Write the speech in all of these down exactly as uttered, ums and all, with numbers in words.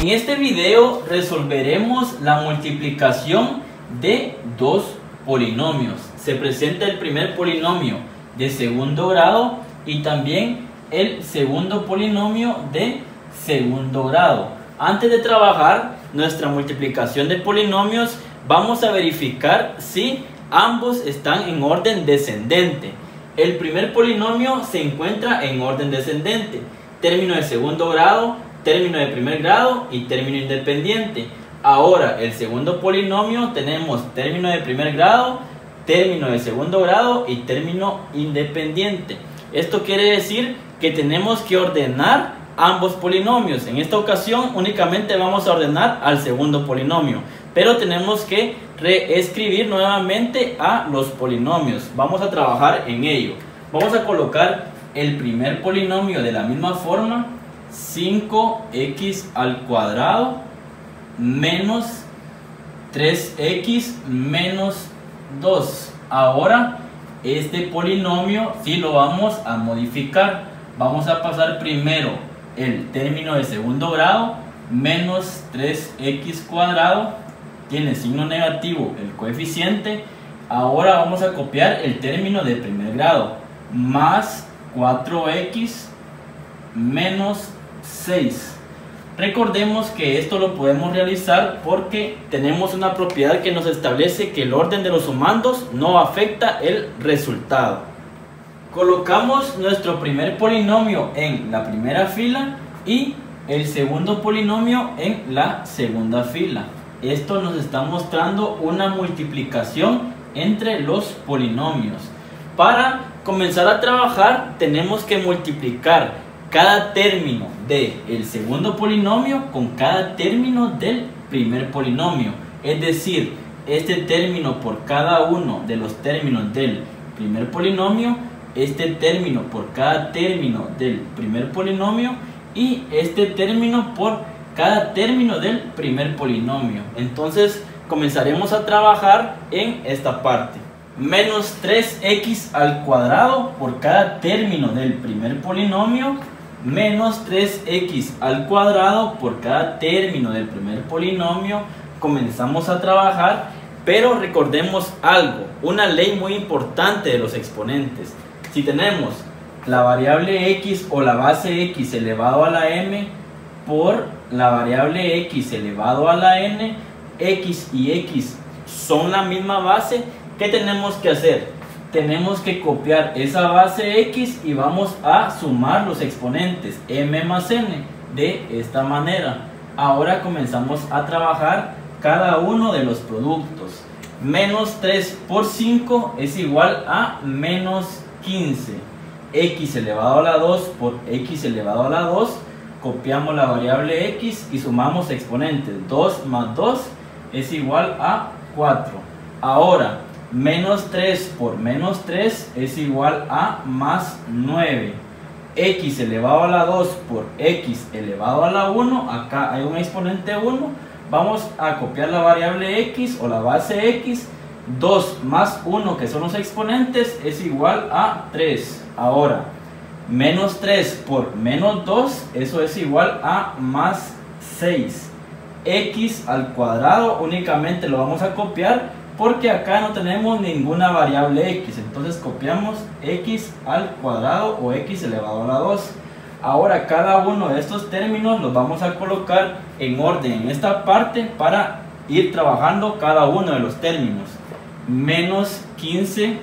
En este video resolveremos la multiplicación de dos polinomios. Se presenta el primer polinomio de segundo grado y también el segundo polinomio de segundo grado. Antes de trabajar nuestra multiplicación de polinomios, vamos a verificar si ambos están en orden descendente. El primer polinomio se encuentra en orden descendente. Término de segundo grado, término de primer grado y término independiente. Ahora, el segundo polinomio tenemos término de primer grado, término de segundo grado y término independiente. Esto quiere decir que tenemos que ordenar ambos polinomios. En esta ocasión únicamente vamos a ordenar al segundo polinomio, pero tenemos que reescribir nuevamente a los polinomios. Vamos a trabajar en ello. Vamos a colocar el primer polinomio de la misma forma: cinco x al cuadrado menos tres x menos dos. Ahora este polinomio sí lo vamos a modificar. Vamos a pasar primero el término de segundo grado, menos tres x cuadrado, tiene signo negativo el coeficiente. Ahora vamos a copiar el término de primer grado, más cuatro x menos seis. Recordemos que esto lo podemos realizar porque tenemos una propiedad que nos establece que el orden de los sumandos no afecta el resultado. Colocamos nuestro primer polinomio en la primera fila y el segundo polinomio en la segunda fila. Esto nos está mostrando una multiplicación entre los polinomios. Para comenzar a trabajar, tenemos que multiplicar cada término del segundo polinomio con cada término del primer polinomio. Es decir, este término por cada uno de los términos del primer polinomio, este término por cada término del primer polinomio y este término por cada término del primer polinomio. Entonces comenzaremos a trabajar en esta parte. Menos tres x al cuadrado por cada término del primer polinomio, menos tres x al cuadrado por cada término del primer polinomio. Comenzamos a trabajar, pero recordemos algo, una ley muy importante de los exponentes. Si tenemos la variable x o la base x elevado a la m por la variable x elevado a la n, x y x son la misma base, ¿qué tenemos que hacer? Tenemos que copiar esa base x y vamos a sumar los exponentes m más n de esta manera. Ahora comenzamos a trabajar cada uno de los productos. Menos tres por cinco es igual a menos quince. X elevado a la dos por x elevado a la dos. Copiamos la variable x y sumamos exponentes. dos más dos es igual a cuatro. Ahora, menos tres por menos tres es igual a más nueve. X elevado a la dos por x elevado a la uno. Acá hay un exponente uno. Vamos a copiar la variable x o la base x. dos más uno, que son los exponentes, es igual a tres. Ahora, menos tres por menos dos, eso es igual a más seis. X al cuadrado únicamente lo vamos a copiar, porque acá no tenemos ninguna variable x, entonces copiamos x al cuadrado o x elevado a la dos. Ahora cada uno de estos términos los vamos a colocar en orden en esta parte para ir trabajando cada uno de los términos. Menos quince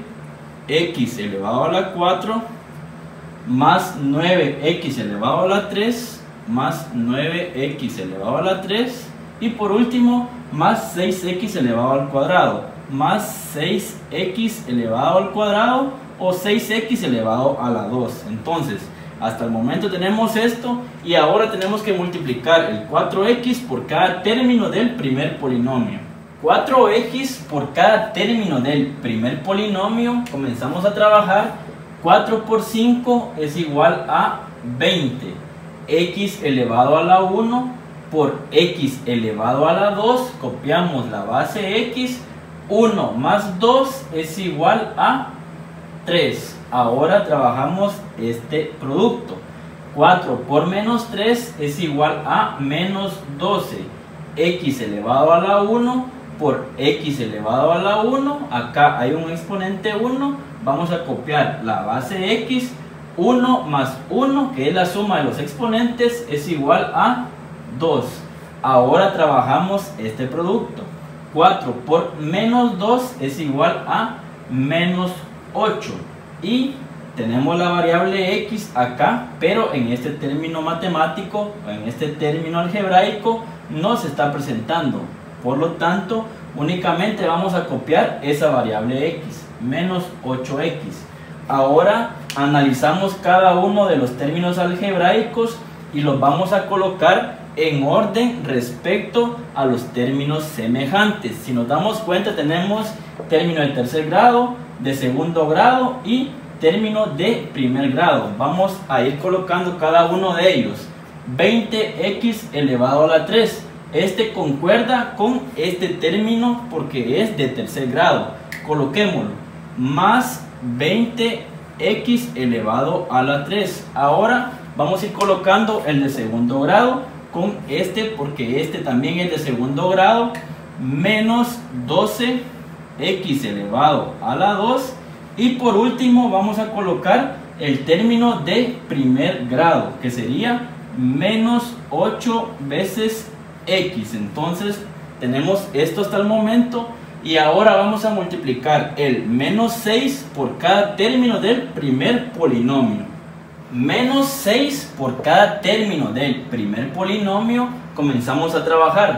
x elevado a la cuatro, más nueve x elevado a la tres, más nueve x elevado a la tres, y por último más seis x elevado al cuadrado, más seis x elevado al cuadrado o seis x elevado a la dos. Entonces, hasta el momento tenemos esto y ahora tenemos que multiplicar el cuatro x por cada término del primer polinomio. cuatro x por cada término del primer polinomio. Comenzamos a trabajar. cuatro por cinco es igual a veinte. X elevado a la uno por x elevado a la dos, copiamos la base x, uno más dos es igual a tres. Ahora trabajamos este producto. cuatro por menos tres es igual a menos doce. X elevado a la uno por X elevado a la uno. Acá hay un exponente uno. Vamos a copiar la base X. uno más uno, que es la suma de los exponentes, es igual a dos. Ahora trabajamos este producto. cuatro por menos dos es igual a menos ocho. Y tenemos la variable X acá, pero en este término matemático, en este término algebraico, no se está presentando. Por lo tanto, únicamente vamos a copiar esa variable X, menos ocho X. Ahora analizamos cada uno de los términos algebraicos y los vamos a colocar en orden respecto a los términos semejantes. Si nos damos cuenta, tenemos término de tercer grado, de segundo grado y término de primer grado. Vamos a ir colocando cada uno de ellos. veinte X elevado a la tres. Este concuerda con este término porque es de tercer grado. Coloquémoslo. Más veinte X elevado a la tres. Ahora vamos a ir colocando el de segundo grado con este, porque este también es de segundo grado. Menos doce X elevado a la dos. Y por último vamos a colocar el término de primer grado, que sería menos ocho veces X. Entonces tenemos esto hasta el momento. Y ahora vamos a multiplicar el menos seis por cada término del primer polinomio. Menos seis por cada término del primer polinomio. Comenzamos a trabajar.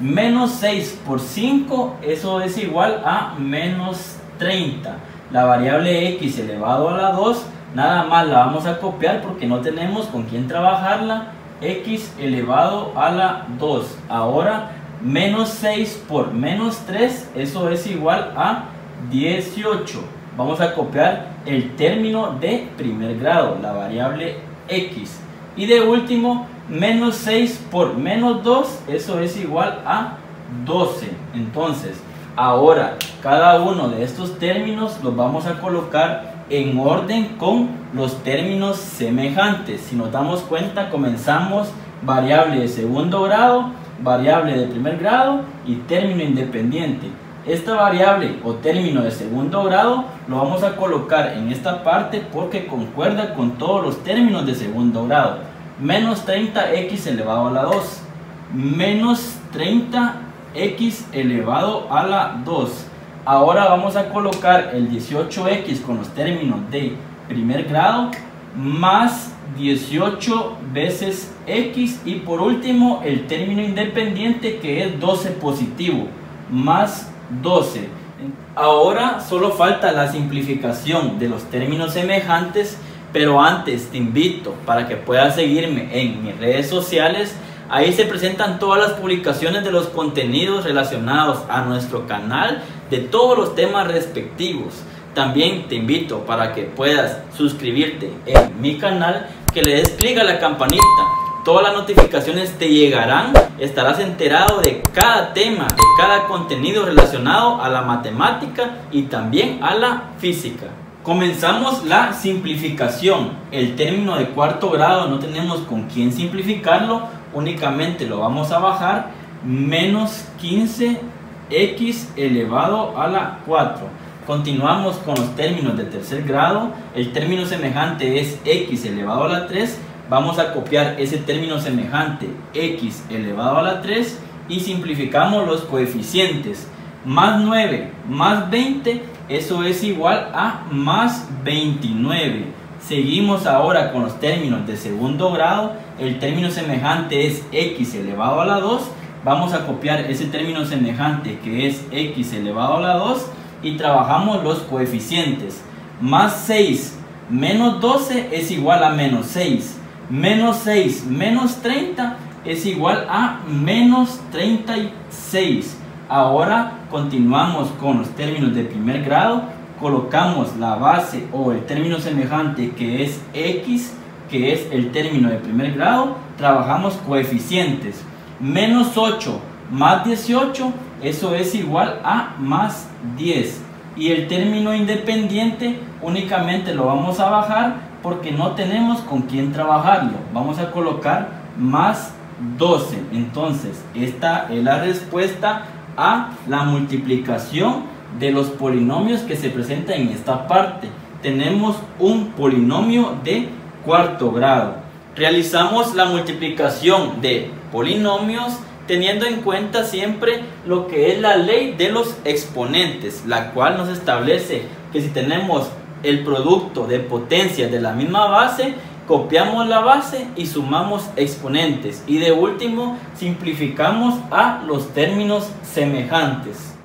Menos seis por cinco, eso es igual a menos treinta. La variable X elevado a la dos, nada más la vamos a copiar porque no tenemos con quién trabajarla. X elevado a la dos. Ahora menos seis por menos tres, eso es igual a dieciocho. Vamos a copiar el término de primer grado, la variable X. Y de último, menos seis por menos dos, eso es igual a doce. Entonces, ahora cada uno de estos términos los vamos a colocar en orden con los términos semejantes. Si nos damos cuenta, comenzamos variable de segundo grado, variable de primer grado y término independiente. Esta variable o término de segundo grado lo vamos a colocar en esta parte porque concuerda con todos los términos de segundo grado. Menos treinta X elevado a la dos. Menos treinta X elevado a la dos. Ahora vamos a colocar el dieciocho X con los términos de primer grado, más dieciocho veces X, y por último el término independiente, que es doce positivo, más doce. Ahora solo falta la simplificación de los términos semejantes, pero antes te invito para que puedas seguirme en mis redes sociales. Ahí se presentan todas las publicaciones de los contenidos relacionados a nuestro canal, de todos los temas respectivos. También te invito para que puedas suscribirte en mi canal, que le des clic a la campanita. Todas las notificaciones te llegarán, estarás enterado de cada tema, de cada contenido relacionado a la matemática y también a la física. Comenzamos la simplificación. El término de cuarto grado no tenemos con quién simplificarlo, únicamente lo vamos a bajar. Menos quince X elevado a la cuatro. Continuamos con los términos de tercer grado. El término semejante es X elevado a la tres. Vamos a copiar ese término semejante, X elevado a la tres, y simplificamos los coeficientes. Más nueve más veinte, eso es igual a más veintinueve. Seguimos ahora con los términos de segundo grado. El término semejante es X elevado a la dos. Vamos a copiar ese término semejante, que es X elevado a la dos, y trabajamos los coeficientes. Más seis menos doce es igual a menos seis. Menos seis menos treinta es igual a menos treinta y seis. Ahora continuamos con los términos de primer grado. Colocamos la base o el término semejante, que es X, que es el término de primer grado. Trabajamos coeficientes. Menos ocho más dieciocho, eso es igual a más diez. Y el término independiente únicamente lo vamos a bajar. porque no tenemos con quién trabajarlo. Vamos a colocar más doce. Entonces, esta es la respuesta a la multiplicación de los polinomios que se presenta en esta parte. Tenemos un polinomio de cuarto grado. Realizamos la multiplicación de polinomios teniendo en cuenta siempre lo que es la ley de los exponentes, la cual nos establece que si tenemos el producto de potencias de la misma base, copiamos la base y sumamos exponentes, y de último simplificamos a los términos semejantes.